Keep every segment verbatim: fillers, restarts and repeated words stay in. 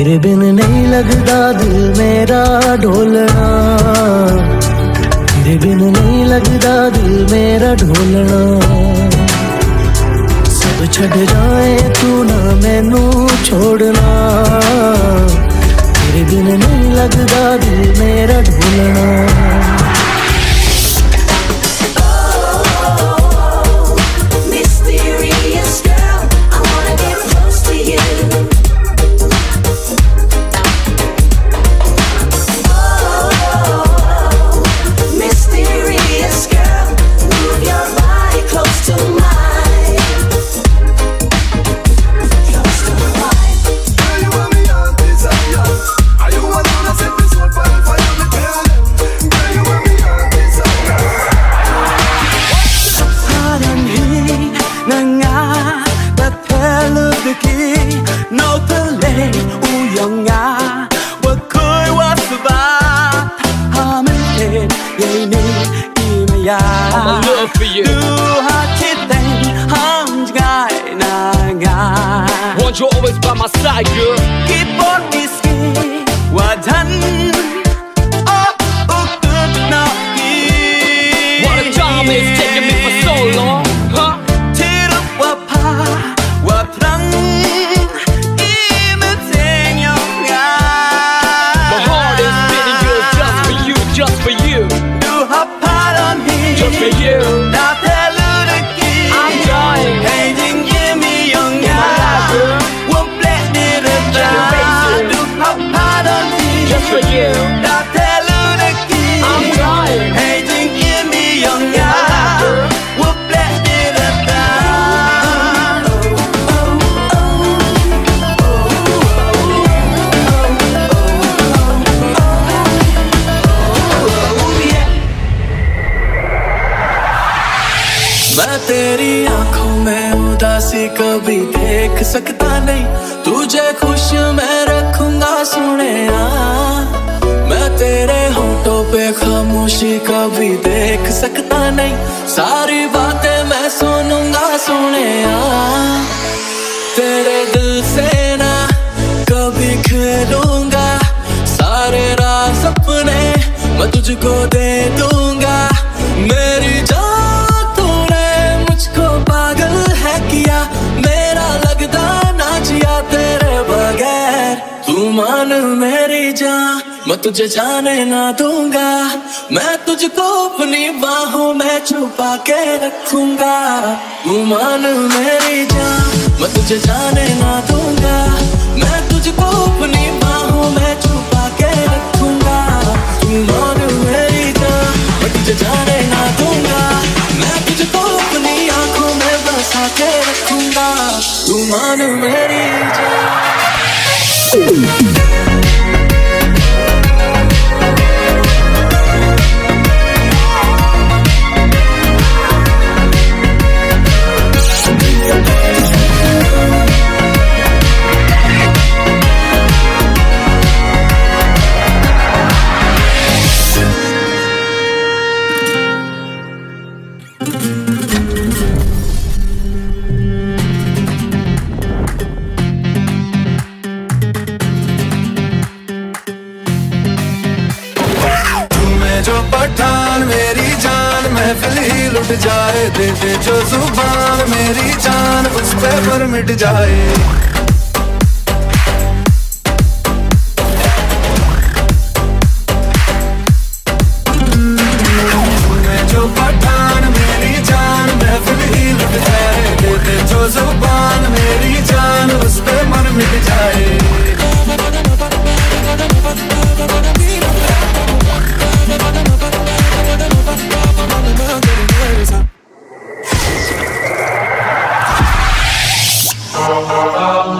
तेरे बिन नहीं लगदा दिल मेरा ढोलना, तेरे बिन नहीं लगदा दिल मेरा ढोलना। सब छड़ जाए तू ना मैनू छोड़ना, तेरे बिन नहीं लगदा दिल मेरा ढोलना। Want you always by my side, girl. Keep on risking what done. Oh, oh, good now. What a job is taking me for so long, huh? Tear up what pa, what run. Even your eyes. My heart is beating, girl, just for you, just for you. Do her part on me, just for you. मैं तेरी आंखों में उदासी कभी देख सकता नहीं, तुझे खुश मैं रखूंगा सुने आ। मैं तेरे होठों पे खामोशी कभी देख सकता नहीं, सारी बातें मैं सुनूंगा सुने आ। तेरे दिल से ना कभी खेलूंगा, सारे राज अपने मैं तुझको दे दूंगा। मेरी जान मान मेरी जान, मैं तुझे जाने ना दूंगा, मैं तुझको अपनी बाहों में छुपा के रखूंगा। मान मेरी जान, मैं तुझे जाने ना दूंगा, मैं तुझको अपनी बाहों में छुपा के रखूंगा। मान मेरी जान, मैं तुझे जाने ना दूंगा, मैं तुझको अपनी आंखों में बसा के रखूंगा। मान मेरी जान। Oh, जाए दे दे जो जुबान मेरी जान, उस पे पर मिट जाए। मैं जो पठान मेरी जान, महफिल ही लुट जाए दे दे जो जुबान मेरी जान, उस पे मन मिट जाए। Oh,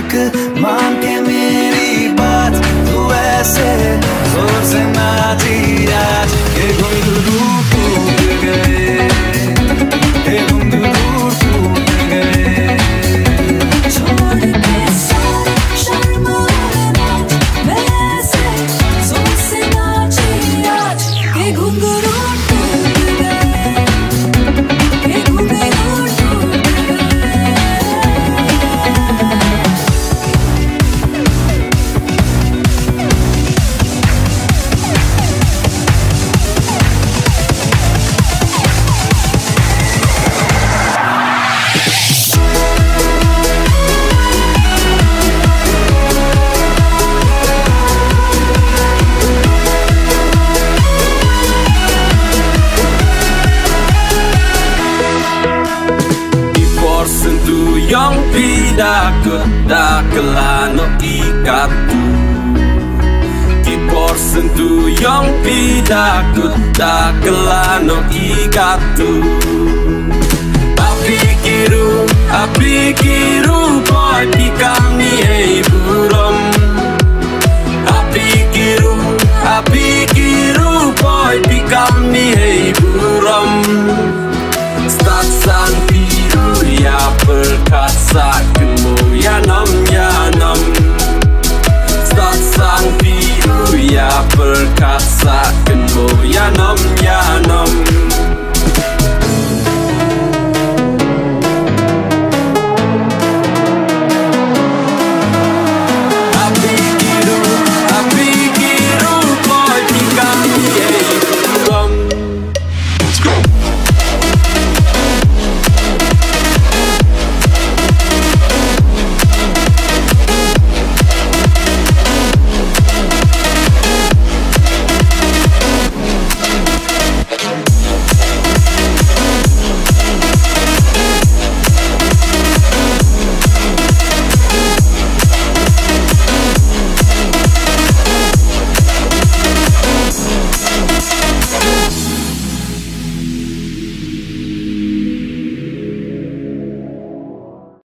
तक मान के मेरी बात, तू ऐसे जोर से ना जी आज के गुंडू टूट गए, के गुंडू टूट गए। छोड़ के सब शर्माना, वैसे जोर से ना जी आज के गुंडू टूट गए, के Gundu Dakelano ikatu, kipor sentuh yang pidaku. Dakelano ikatu, api kiru, api kiru, kau tikang ni ibu.